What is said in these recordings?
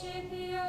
Gracias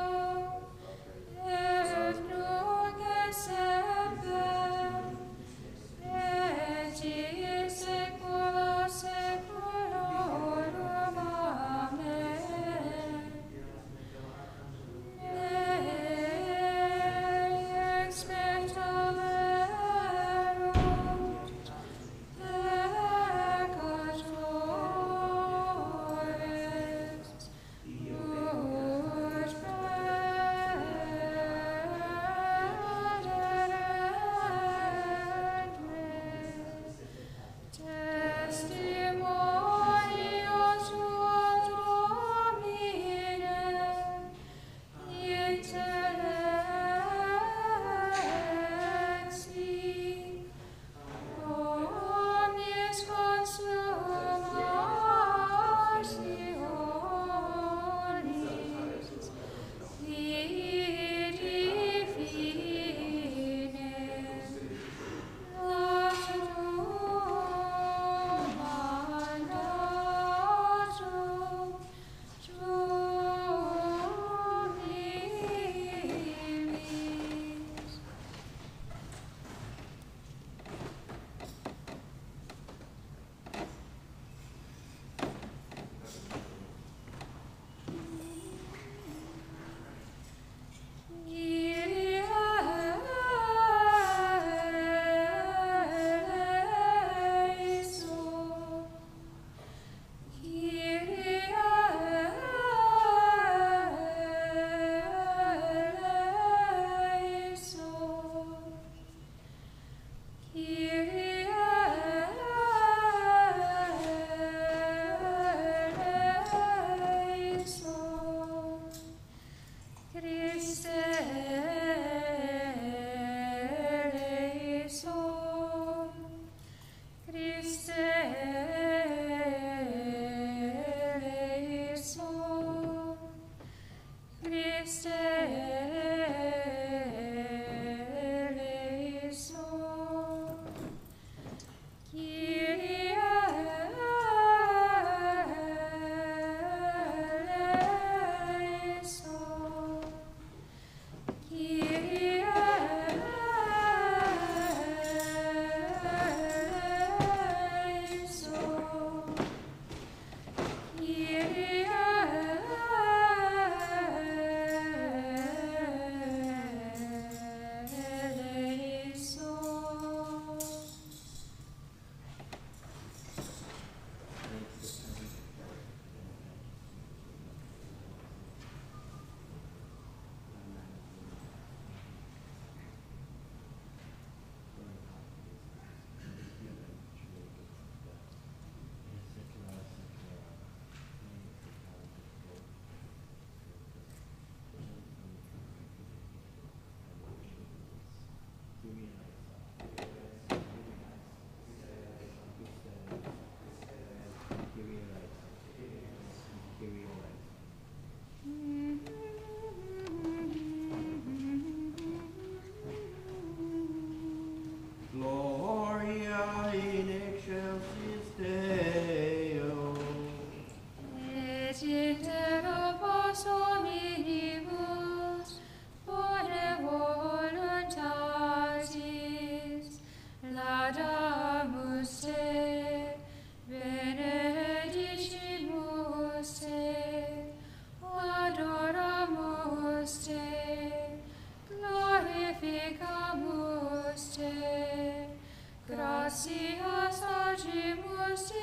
a Dios,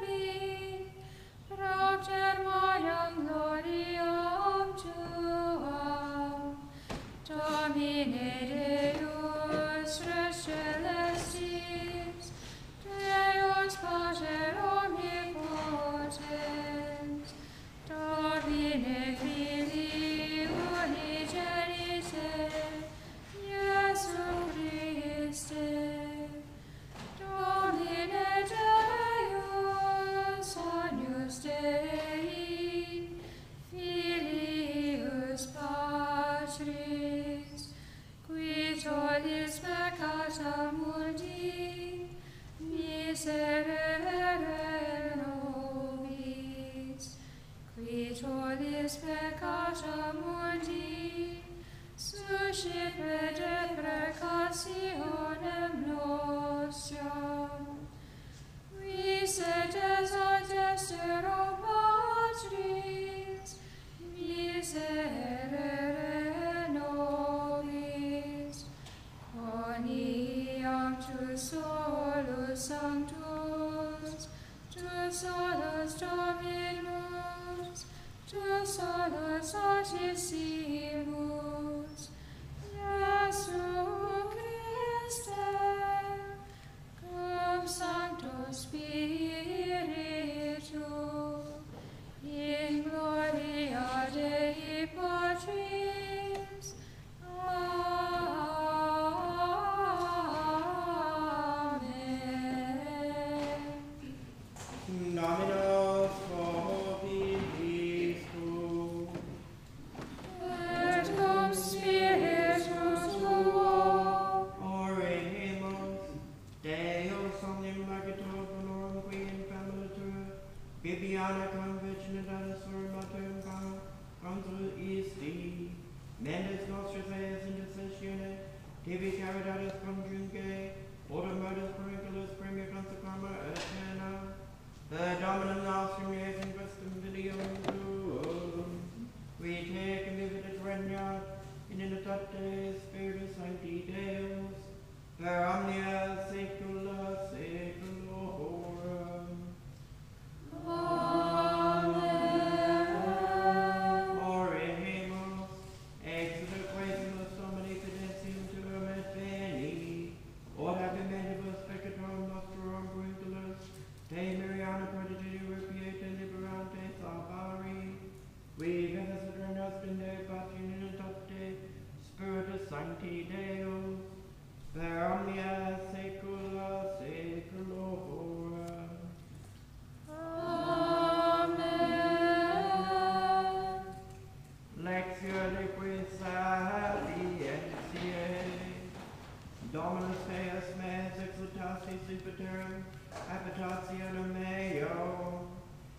mi Proter Mariam. Victorius peccata mundi, suscipit deprecationem nostrum. Vicetes ad destero Patris, miserere nobis, coniam tu solus sanctus, tu solus dominus, tu solus altissimus, Iesu Christe, cum Sancto Spiritu, in gloria Dei Patris. Amen. In nomine Fobis tu, et cum Spiritu tuo, oremus, Deus omnimagitur velorum qui in familitur, Bibiana convictionata sur matem pano, consul is Dei, mendes nostris eis in decisiones, tibi caritatis conjunge, order modus periculus premia consecrama aeternam, the Dominum nostrum eis in vestum videum tuum, qui te convivit et regnat, in unitate spiritus sancti Deus, per omnia saecula saeculorum. Amen. Oremus, exeter quaesimus domini fidentium tuum et veni, orda bimenibus peccatorum nostrum periculus, te Mariana prodigio repiete liberante salvari, qui venis et renas in Dei Patris unitate Spiritus Sancti Deus, per omnia saecula saeculorum. Amen. Lectio de qui salientiae. Dominus eis meis exultasi superterum, habitationem meo,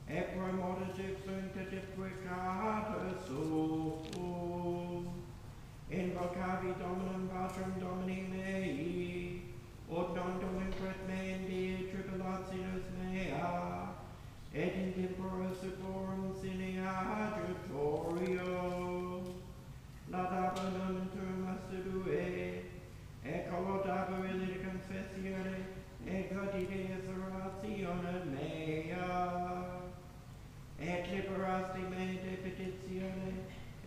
equor mortis exunctat et peccatus suos. Invocavi Dominum Patrum Domini mei, ut nondum inquit me in die tribulationis mea, et in temporis secorum sine adjutorio. Laudabanum tuum assiduae, et collaudabarili de confessione, et gaudideis oratione mea. Et liberasti me de petitione,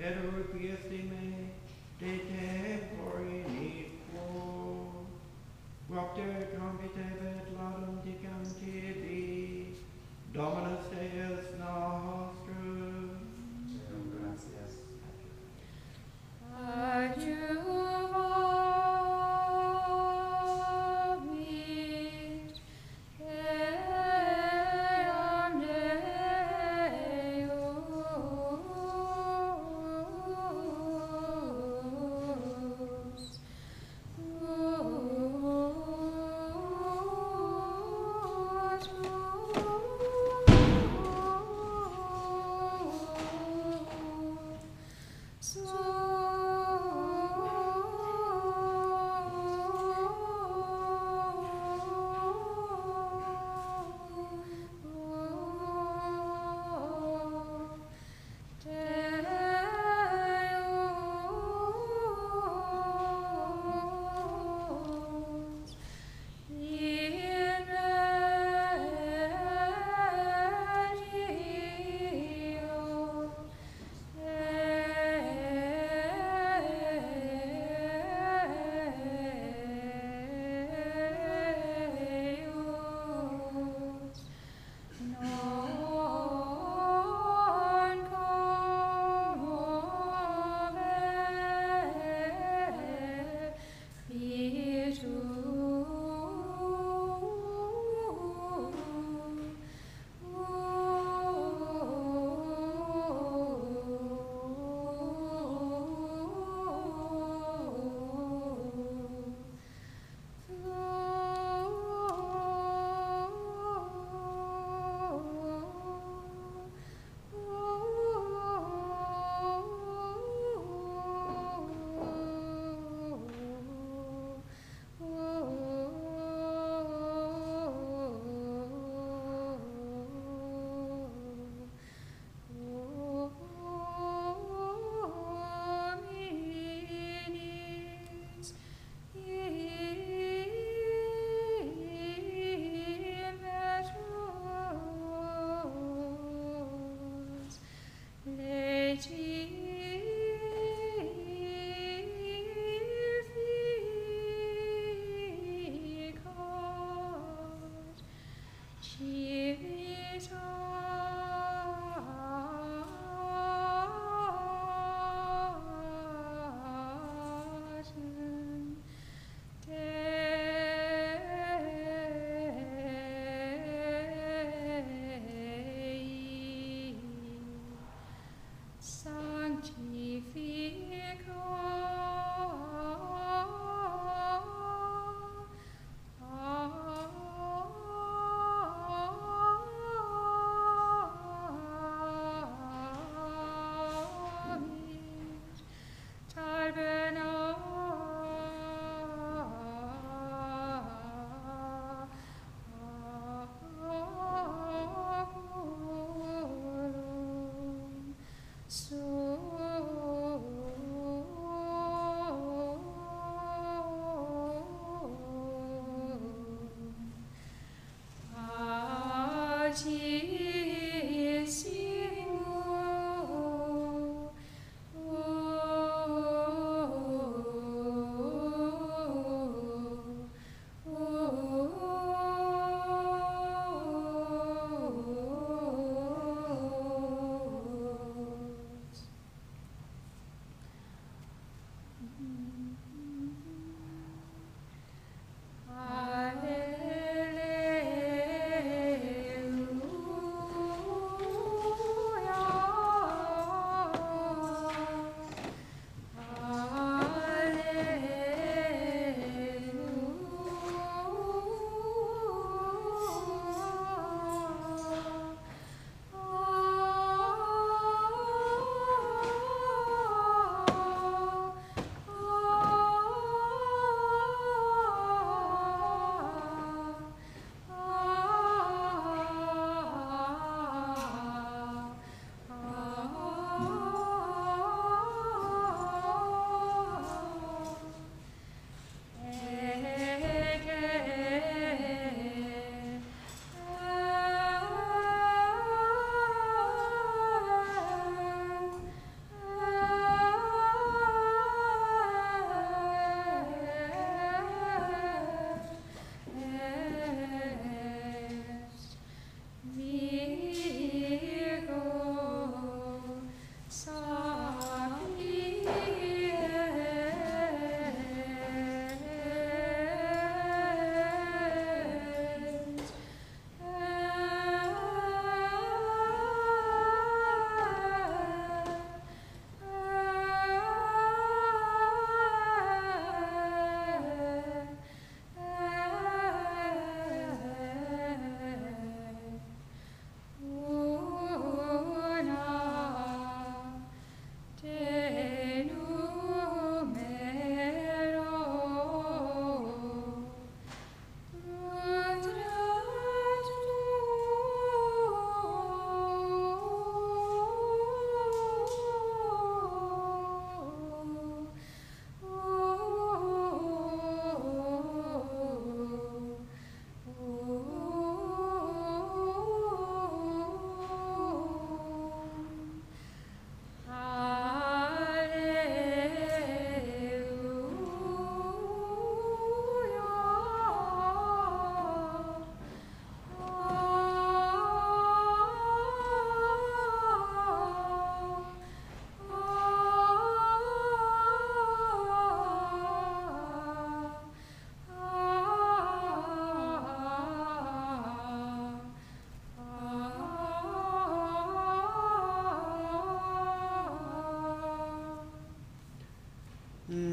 et rupiesti me de tempore iniquo. Propter compitebet laudum dicam tibi, Dominus Deus nostrum. Gratias. Adjuvamit eam Deus.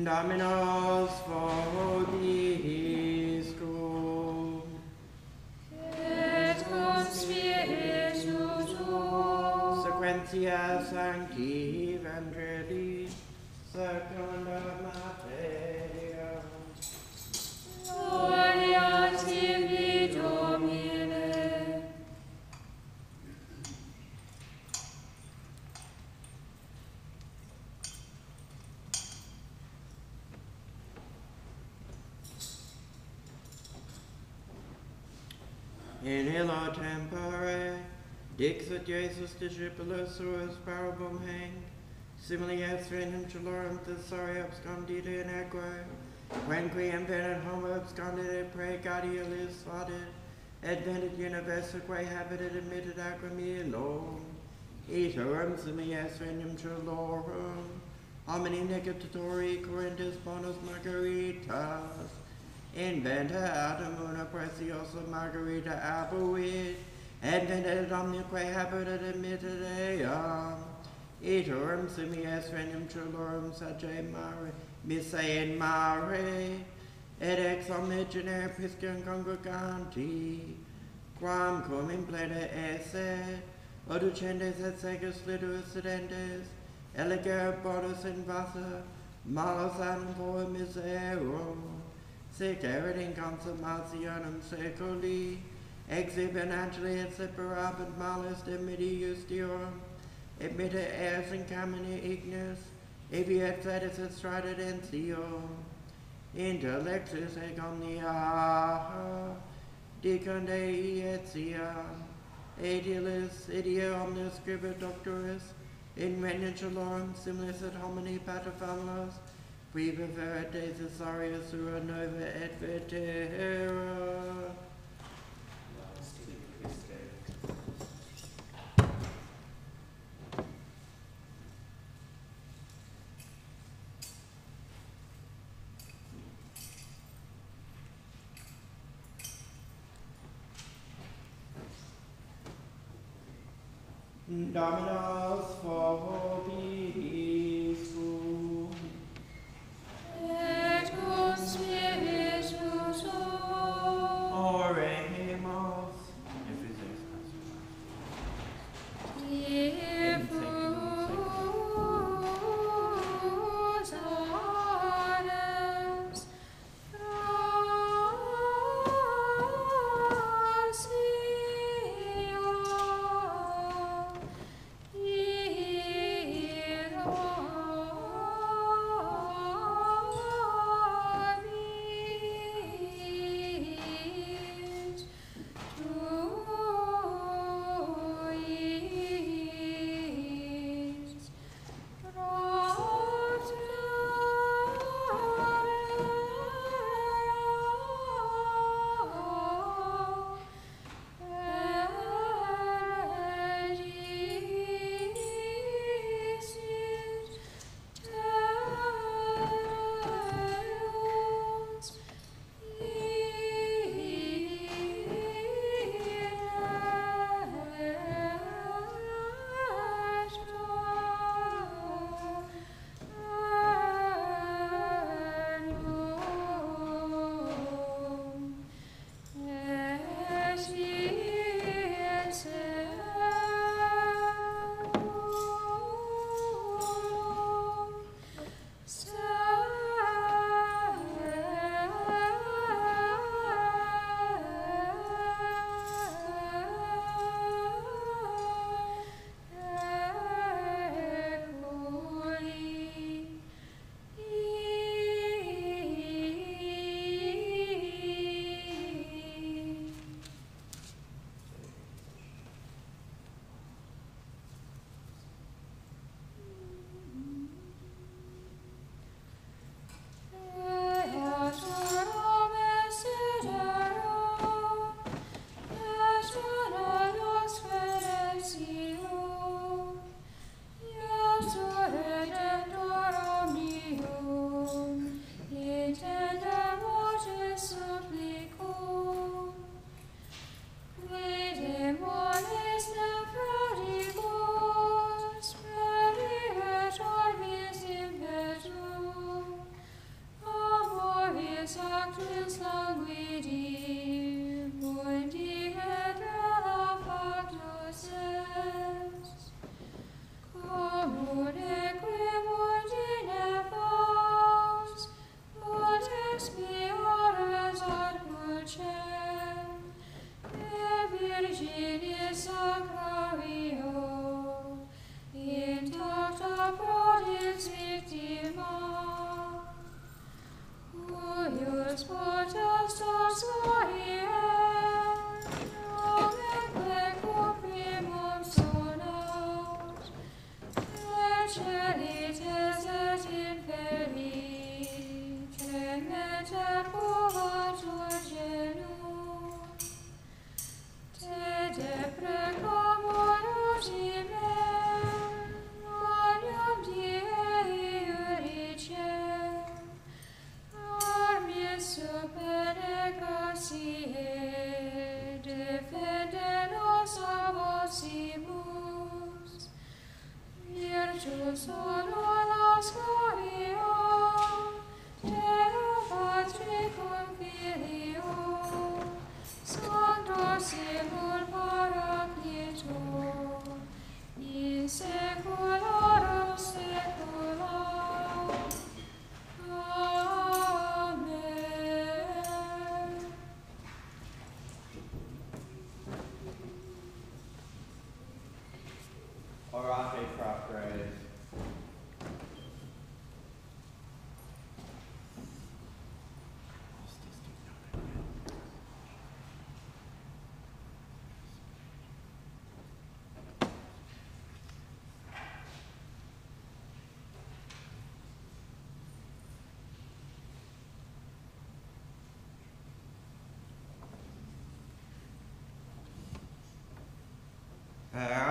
Dominus vobiscum. Et cum spiritu tuo. Sequentia sancti Evangelii secunda Matteo. Gloria tibi Domine. In illo tempore, dixit Jesus discipulus suos parabum hanc, simile est regnum celorum thesauri abscondite in aeque, quenquem venit homo abscondite praegatia lis fadet, et venit universaque habitat admitted aquam illum. Iterum simile est regnum celorum, homini negatari corintis bonus margaritas, inventa Adam una preciosa margarita abuit, et vendet omnique habitat admitted eam. Iterum simi est regnum celorum sace mare, missae in mare, et ex omnigenere piscium congreganti, quam cum in plena esse, oducendes et segus fliduus sedentes, elegere bonus in vasa, malus anquo miserum, sic erit in consummationem secoli, exhibent angeli et separabit malus de midi justiorum, et mitte ers in camine ignis, ebi et fetus et stridit entio, intellectus ec omnia, dicunde ietiam, et illis, idea omnis scribit doctoris, in regnum celorum similis et homini paterfamilus, qui viverit de cesaria sua nova et vetera. Dominus vobiscum. Et cum spiritu tuo. Oremus.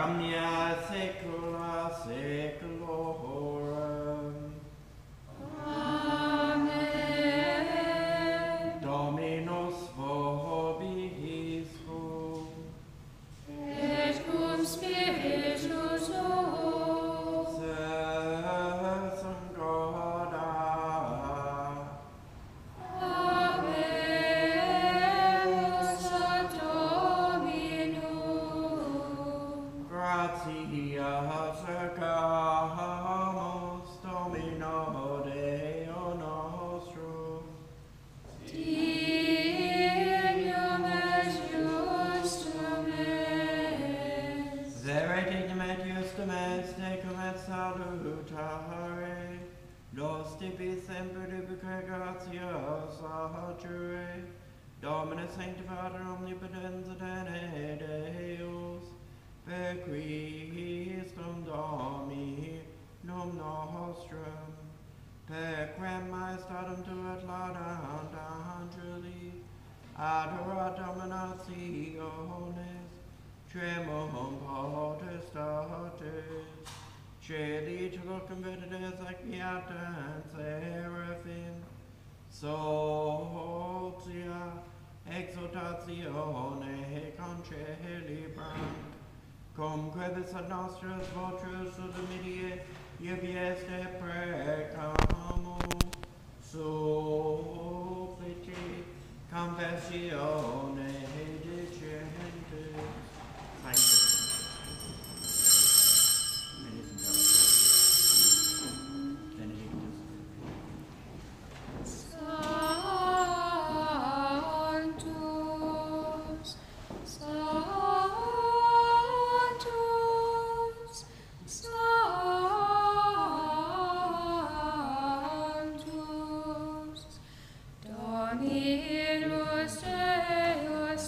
Omnia saecula saeculorum. Amen. Dominus vobiscum. Et cum spiritus tuo. Sacerdoda. Abemus ad Dominum. Gratias regamus Domino Deo nostrum. Dignum et justum est. Zere dignum et justum est, tecum et salutare. Nos tibi semper dubique gratias adjure. Domine sanctificator omnipotens et Deus. Per Christum Dominum nostrum, per quem maestatum tuat laudamus angeli, adorat dominationes, tremum potestates, cedit locum veritas ac beatam seraphim, soltia exhortatione concelebram. Cum quibus ad nostras votras submediet, iubi est precamus, supplici confessione dicentis. Sanctus, Dominus Deus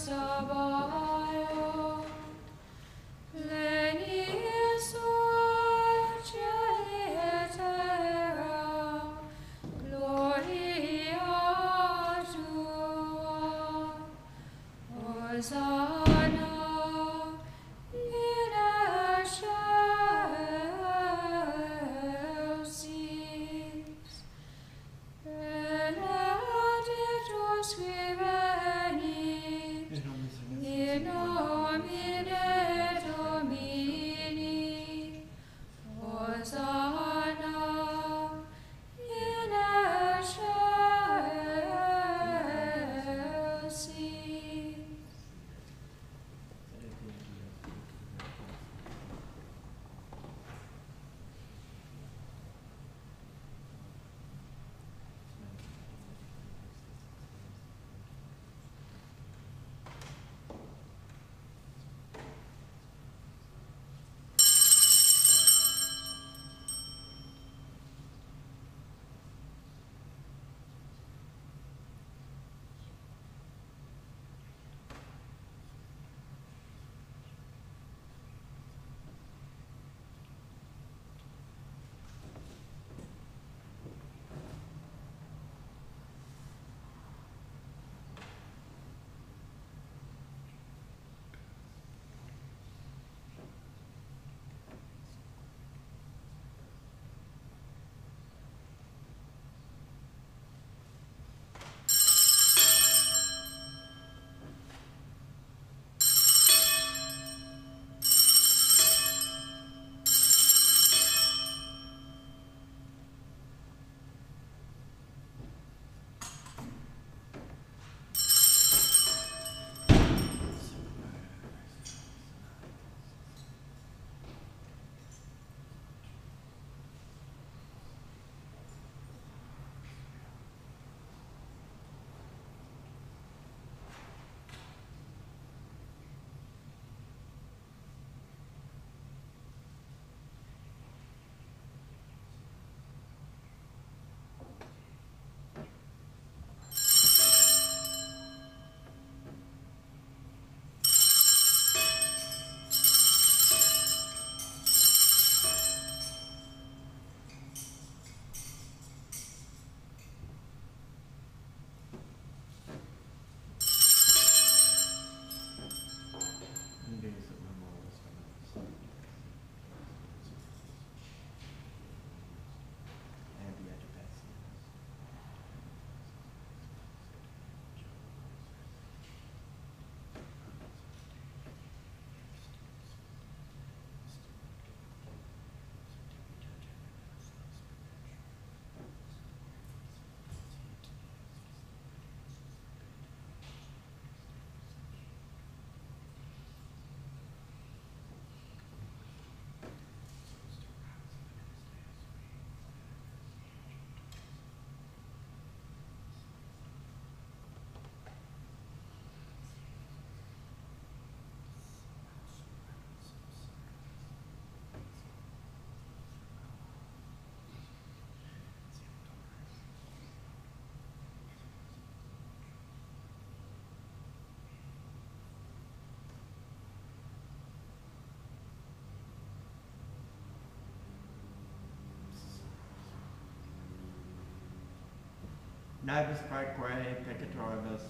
Navis bright grey, Peccatoribus.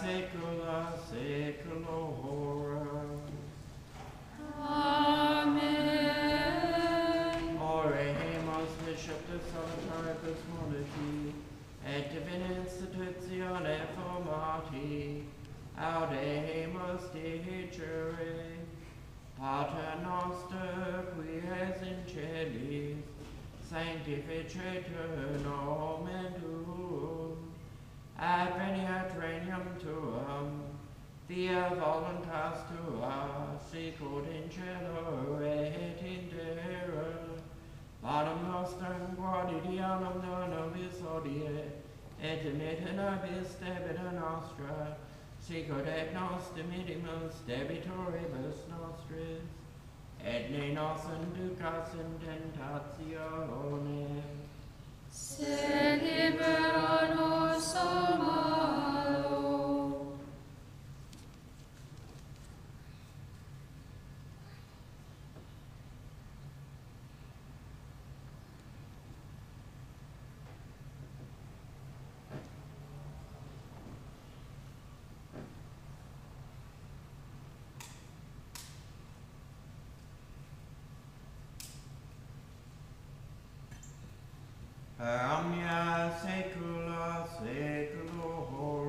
Secula, secula hora. Amen. Oremus, Bishop of Solitaribus Monarchy, et divina institutione formati, audemus dicere, Pater noster, qui es in celis, sanctificetur nomen tuum, adveniat regnum tuum, via voluntas tua, sicut in cielo et in terra. Panem nostrum quotidianum da nobis hodie, et dimitte nobis debita nostra, sicut et nos dimittimus debitoribus nostris, et ne nos inducas in tentatione. Se libera nos o malo. Omnia secula seculo horum.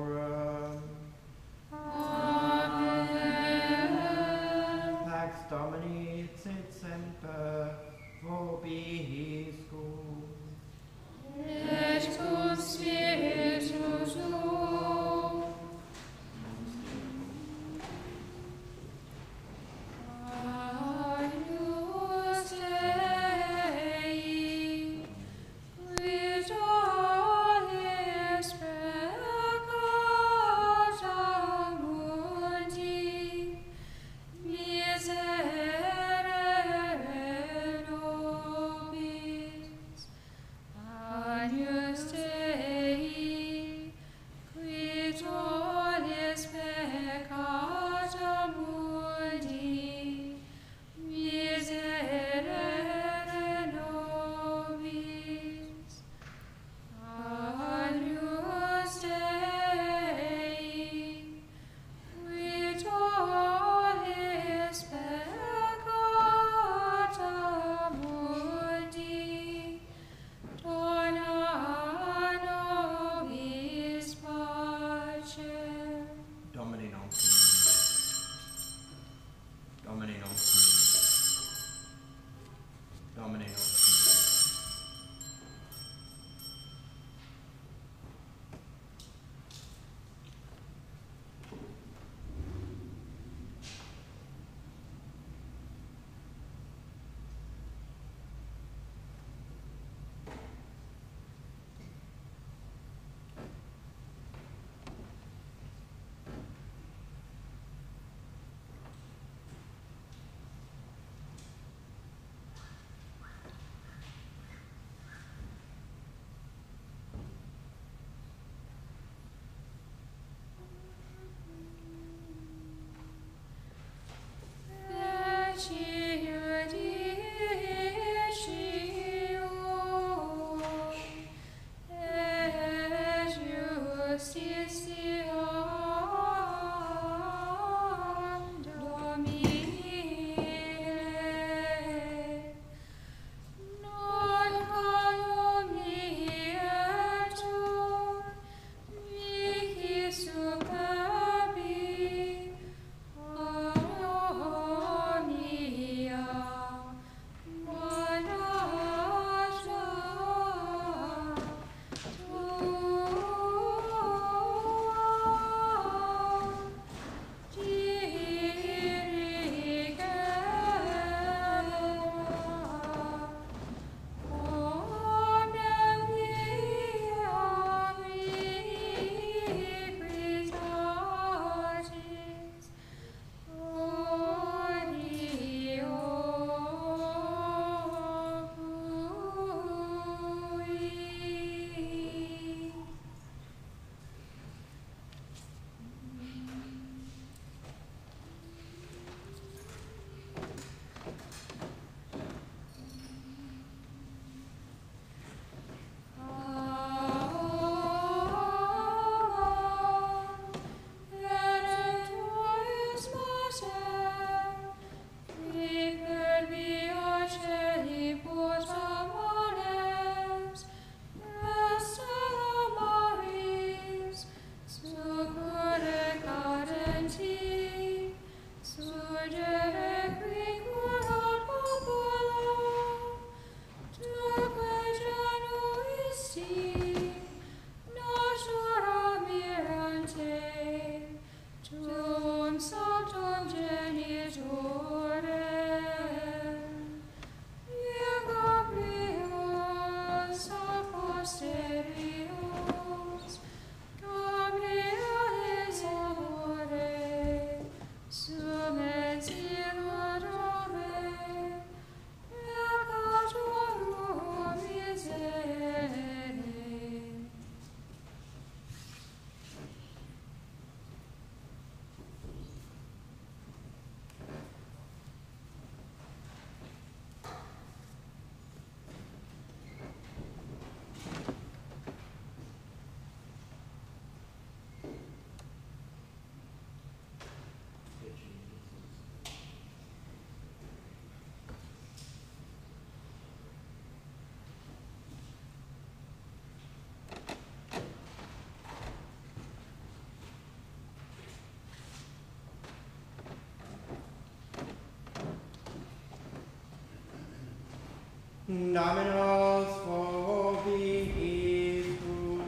Dominus vobiscum.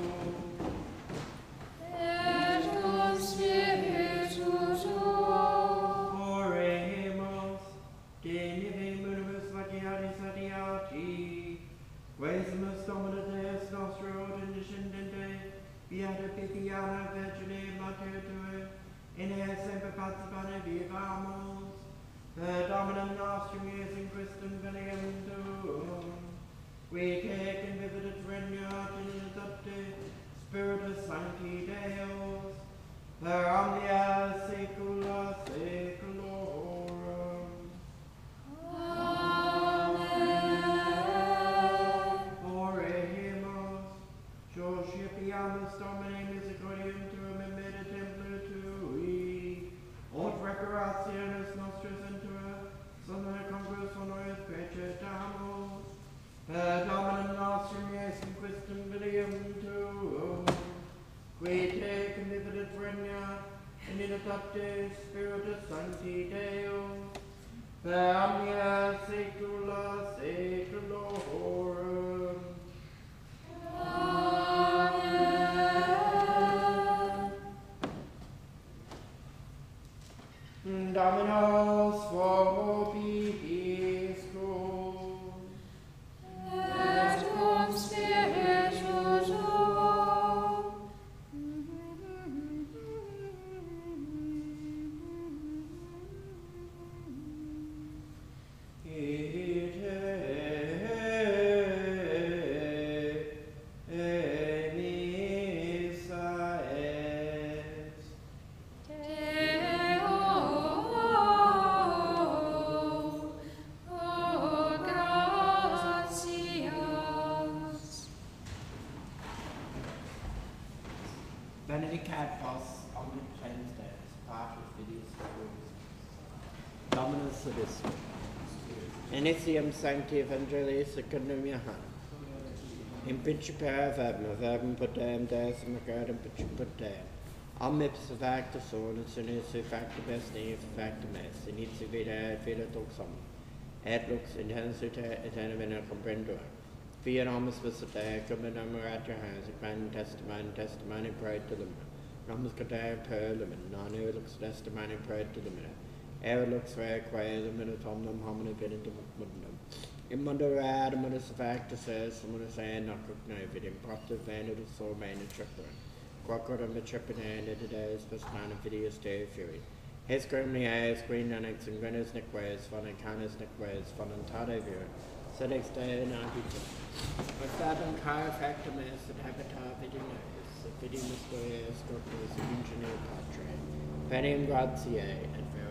Et tu spiritu tuo. Oremus. Denive munibus vatiati satiati. Quesumus domina Deus nostro et descendente. Beata Pitiana Virgine Mater Tue. In ea semper participane vivamus. The Dominum nostrum is in Christum Velium. We take and visit its vineyard in its update, Spiritus Sancti Deus, the omnia saecula saeculorum. Amen. Oremus, Josipiamus Domine misericordium tuum in medio templo tui, ot recreationis nostris intura, summa congruus honoris precedamus. Per Dominum nostrum Iesum Christum Vilium tuum. Qui te convividet regna, in inadapte Spiritus Sancti Deus. Per omnia saecula saeculorum. Amen. Dominus vobiscum. Et cum spiritu tuo. Benedicat vos omni potentes, Patris Filius et Spiritus Sanctus. Dominus vobiscum. Initium sancti Evangelii secundum Johannem. In principio verbum potem Deus imaginarem principem. Omnipotens factus unus, unus factum est, nihil factum est. Initio vitae et vita lux omni. Et lux intensitae et eterna comprendua. Via nomus visitae, cum in amorata has, equandum testimony praed to lumina. Nomus cadae per lumina, non eo lux testimony praed to lumina. Eo lux re quae lumina omnum homine videntum mundum. Immundo ad munus factus est, munus ae nocugnae vidim, propter vanidus sormain intrepidum. Quocordum intrepidum nitides, personam videus dei furit. Hescrimni aes, green annex, ingrenus neques, fonencanus neques, fonentade virit. Sed ex deo in arbitum. Verstatum cara factum est et habitat vidina est, et vidimus doe est corpus ingenier patre, veniam gratiae et